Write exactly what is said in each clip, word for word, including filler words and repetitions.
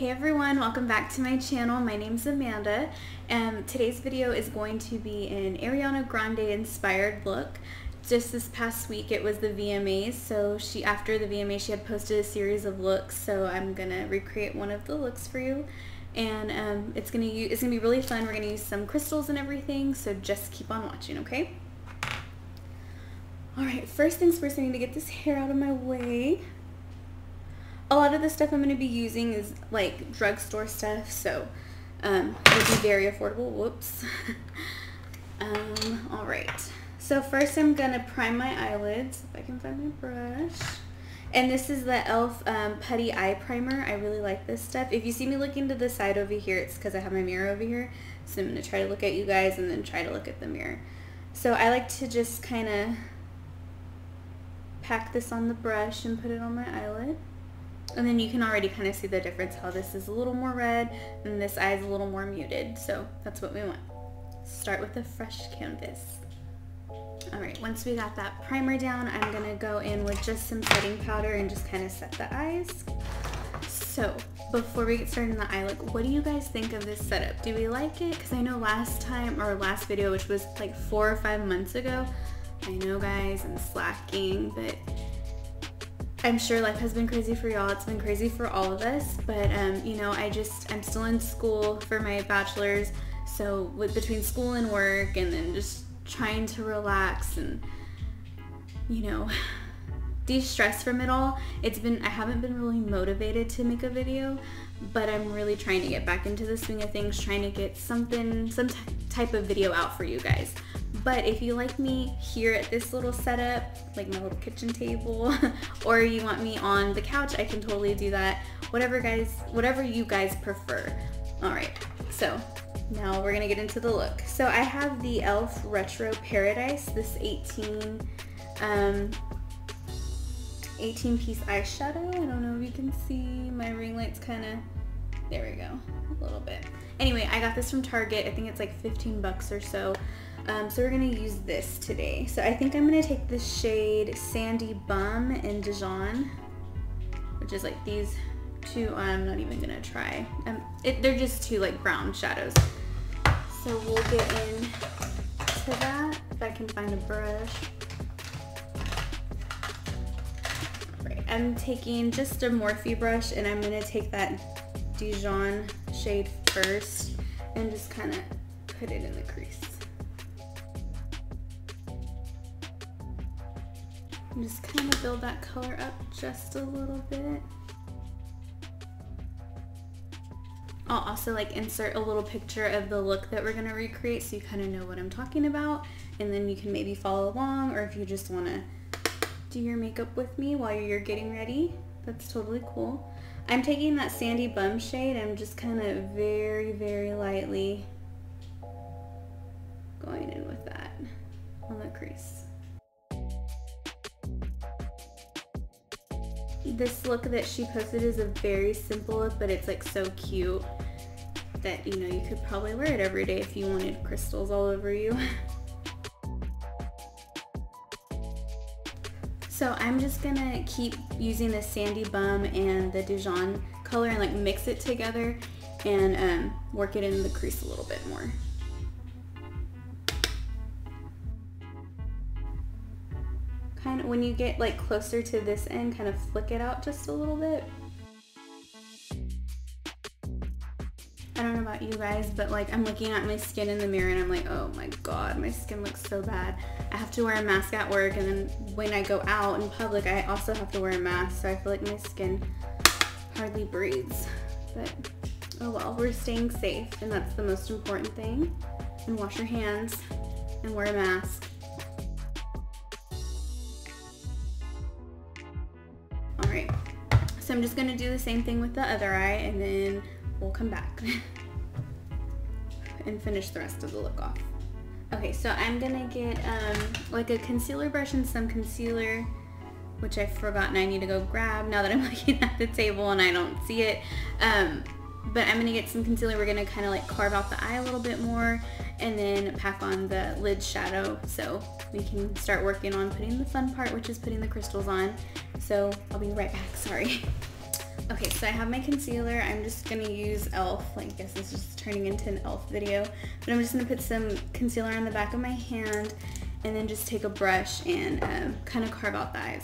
Hey everyone, welcome back to my channel. My name's Amanda and today's video is going to be an Ariana Grande inspired look. Just this past week it was the V M As, so she after the V M As she had posted a series of looks, so I'm gonna recreate one of the looks for you. And um, it's gonna use, it's gonna be really fun. We're gonna use some crystals and everything, so just keep on watching, okay? Alright, first things first, I need to get this hair out of my way. A lot of the stuff I'm going to be using is like drugstore stuff, so um, it'll be very affordable. Whoops. um, Alright, so first I'm going to prime my eyelids, if I can find my brush. And this is the E L F um, Putty Eye Primer. I really like this stuff. If you see me looking to the side over here, it's because I have my mirror over here. So I'm going to try to look at you guys and then try to look at the mirror. So I like to just kind of pack this on the brush and put it on my eyelid. And then you can already kind of see the difference, how this is a little more red and this eye is a little more muted. So that's what we want. Start with a fresh canvas. All right, once we got that primer down, I'm going to go in with just some setting powder and just kind of set the eyes. So before we get started in the eye look, what do you guys think of this setup? Do we like it? Because I know last time or last video, which was like four or five months ago, I know guys, I'm slacking, but I'm sure life has been crazy for y'all. It's been crazy for all of us, but um, you know, I just, I'm still in school for my bachelor's, so with between school and work and then just trying to relax and, you know, de-stress from it all, it's been, I haven't been really motivated to make a video, but I'm really trying to get back into the swing of things, trying to get something, some type of video out for you guys. But if you like me here at this little setup, like my little kitchen table, or you want me on the couch, I can totally do that. Whatever guys, whatever you guys prefer. All right, so now we're gonna get into the look. So I have the E L F Retro Paradise, this eighteen, um, eighteen piece eyeshadow. I don't know if you can see, my ring light's kinda, there we go, a little bit. Anyway, I got this from Target. I think it's like fifteen bucks or so. Um, so we're going to use this today. So I think I'm going to take the shade Sandy Bum in Dijon, which is like these two, I'm not even going to try. Um, it, they're just two like brown shadows. So we'll get into that if I can find a brush. Right, I'm taking just a Morphe brush and I'm going to take that Dijon shade first and just kind of put it in the crease. And just kind of build that color up just a little bit. I'll also like insert a little picture of the look that we're going to recreate so you kind of know what I'm talking about, and then you can maybe follow along, or if you just want to do your makeup with me while you're getting ready, that's totally cool. I'm taking that Sandy Bum shade. I'm just kind of very, very lightly going in with that on the crease. This look that she posted is a very simple look, but it's like so cute that, you know, you could probably wear it every day if you wanted crystals all over you. So I'm just gonna keep using the Sandy Bum and the Dijon color and like mix it together and um, work it in the crease a little bit more. Kind of when you get like closer to this end, kind of flick it out just a little bit. I don't know about you guys, but like I'm looking at my skin in the mirror and I'm like, oh my god, my skin looks so bad. I have to wear a mask at work, and then when I go out in public I also have to wear a mask, so I feel like my skin hardly breathes. But oh well, we're staying safe and that's the most important thing. And wash your hands and wear a mask. Alright, so I'm just going to do the same thing with the other eye and then we'll come back and finish the rest of the look off. Okay, so I'm gonna get um, like a concealer brush and some concealer, which I've forgotten I need to go grab now that I'm looking at the table and I don't see it. Um, but I'm gonna get some concealer. We're gonna kind of like carve out the eye a little bit more and then pack on the lid shadow so we can start working on putting the fun part, which is putting the crystals on. So I'll be right back, sorry. Okay, so I have my concealer. I'm just gonna use E L F. Like, I guess this is turning into an E L F video, but I'm just gonna put some concealer on the back of my hand and then just take a brush and um, kind of carve out the eyes.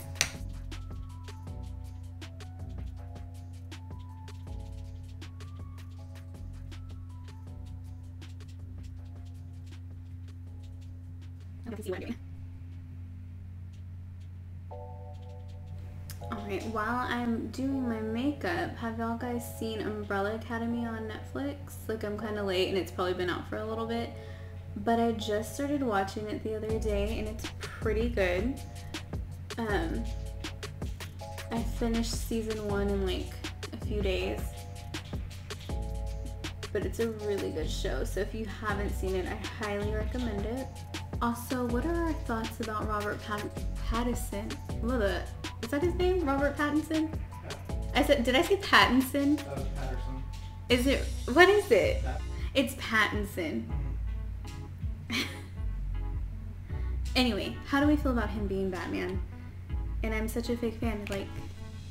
I can see what I'm doing. Alright, while I'm doing my makeup, have y'all guys seen Umbrella Academy on Netflix? Like, I'm kind of late and it's probably been out for a little bit, but I just started watching it the other day and it's pretty good. Um, I finished season one in like a few days, but it's a really good show, so if you haven't seen it, I highly recommend it. Also, what are our thoughts about Robert Pat- Pattinson? Look at that. Is that his name? Robert Pattinson? Yeah. I said, did I say Pattinson? That was Patterson. Is it, what is it? Pat it's Pattinson. Mm-hmm. Anyway, how do we feel about him being Batman? And I'm such a fake fan, like,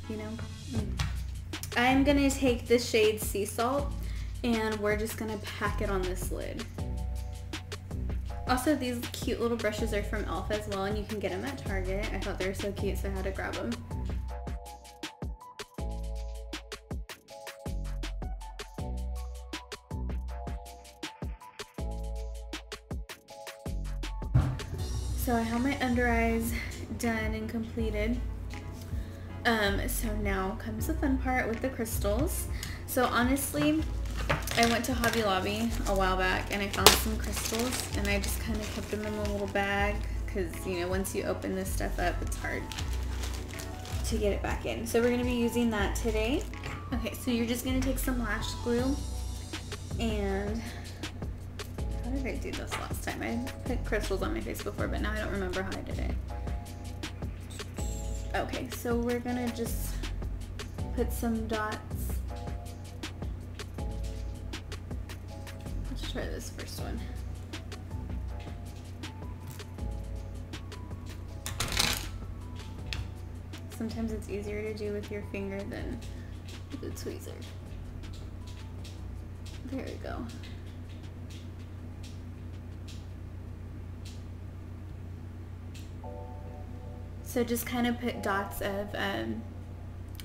you know? Mm. I'm gonna take the shade Sea Salt and we're just gonna pack it on this lid. Also, these cute little brushes are from E L F as well, and you can get them at Target. I thought they were so cute, so I had to grab them. So I have my under eyes done and completed. Um, so now comes the fun part with the crystals. So honestly, I went to Hobby Lobby a while back and I found some crystals and I just kind of kept them in a little bag because, you know, once you open this stuff up, it's hard to get it back in. So we're going to be using that today. Okay, so you're just going to take some lash glue and... How did I do this last time? I put crystals on my face before, but now I don't remember how I did it. Okay, so we're going to just put some dots. Try this first one. Sometimes it's easier to do with your finger than with a tweezer. There we go. So just kind of put dots of um,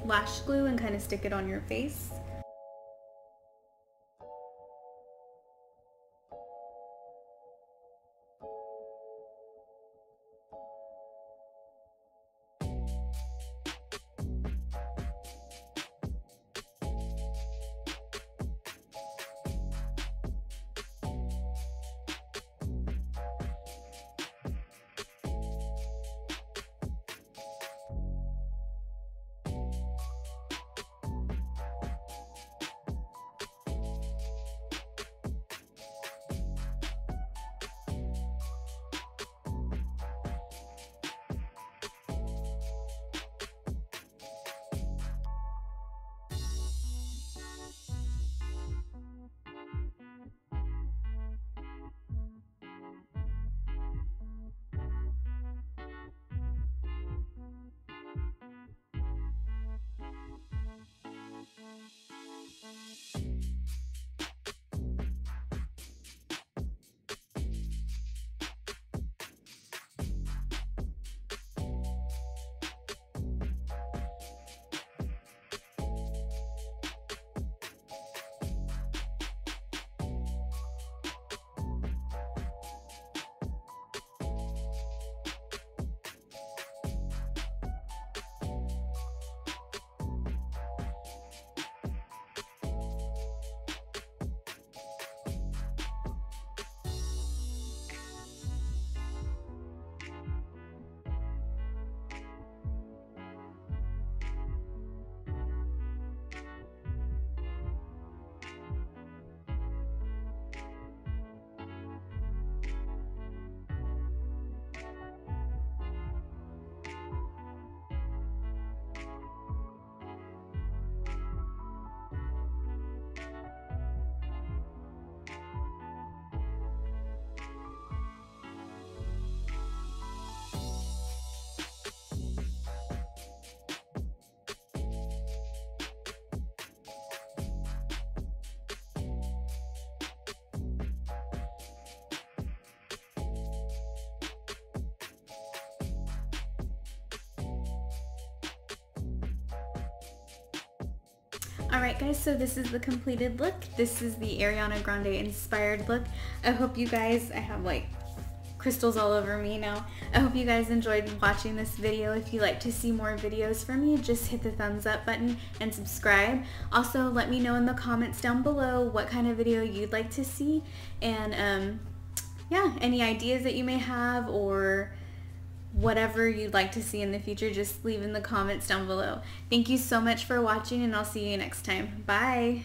lash glue and kind of stick it on your face. Alright guys, so this is the completed look. This is the Ariana Grande inspired look. I hope you guys, I have like crystals all over me now. I hope you guys enjoyed watching this video. If you'd like to see more videos from me, just hit the thumbs up button and subscribe. Also, let me know in the comments down below what kind of video you'd like to see, and um, yeah, any ideas that you may have or whatever you'd like to see in the future, just leave in the comments down below. Thank you so much for watching, and I'll see you next time. Bye!